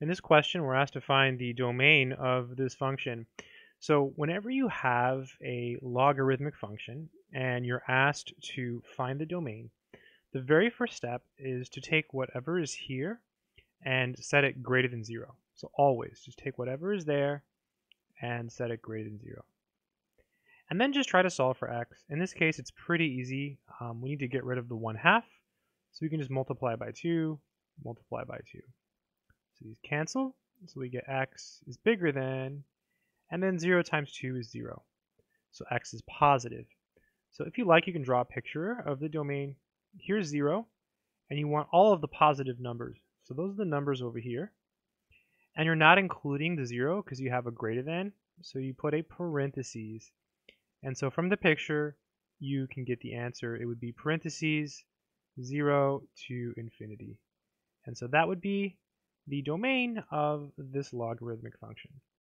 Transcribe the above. In this question, we're asked to find the domain of this function. So whenever you have a logarithmic function and you're asked to find the domain, the very first step is to take whatever is here and set it greater than 0. So always just take whatever is there and set it greater than 0. And then just try to solve for x. In this case, it's pretty easy. We need to get rid of the 1/2. So we can just multiply by 2, multiply by 2. So these cancel, so we get x is bigger than, and then 0 times 2 is 0. So x is positive. So if you like, you can draw a picture of the domain. Here's 0, and you want all of the positive numbers. So those are the numbers over here. And you're not including the 0 because you have a greater than, so you put a parentheses. And so from the picture, you can get the answer. It would be parentheses 0 to infinity. And so that would be the domain of this logarithmic function.